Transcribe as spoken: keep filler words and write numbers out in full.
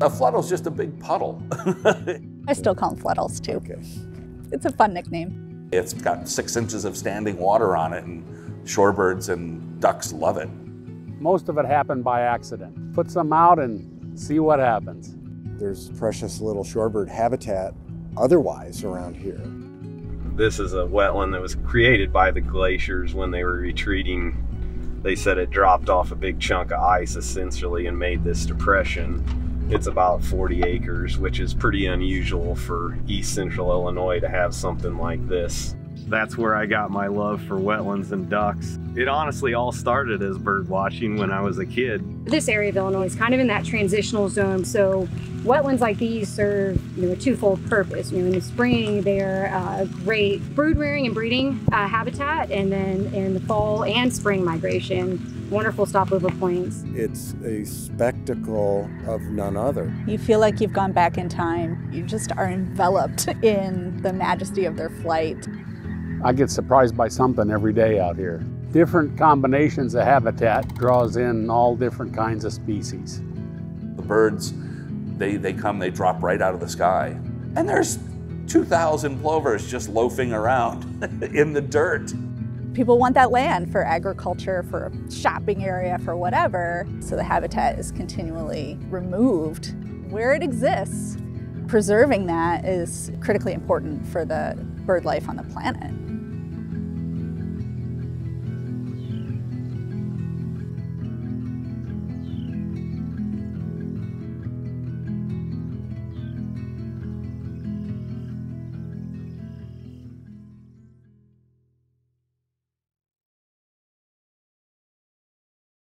A fluddle's just a big puddle. I still call them fluddles too. Okay. It's a fun nickname. It's got six inches of standing water on it, and shorebirds and ducks love it. Most of it happened by accident. Put some out and see what happens. There's precious little shorebird habitat otherwise around here. This is a wetland that was created by the glaciers when they were retreating. They said it dropped off a big chunk of ice essentially and made this depression. It's about forty acres, which is pretty unusual for East Central Illinois to have something like this. That's where I got my love for wetlands and ducks. It honestly all started as bird watching when I was a kid. This area of Illinois is kind of in that transitional zone, so wetlands like these serve, you know, a twofold purpose. You know, in the spring, they're a uh, great brood rearing and breeding uh, habitat, and then in the fall and spring migration, wonderful stopover points. It's a spectacle of none other. You feel like you've gone back in time. You just are enveloped in the majesty of their flight. I get surprised by something every day out here. Different combinations of habitat draws in all different kinds of species. The birds, they, they come, they drop right out of the sky. And there's two thousand plovers just loafing around in the dirt. People want that land for agriculture, for a shopping area, for whatever. So the habitat is continually removed. Where it exists, preserving that is critically important for the bird life on the planet.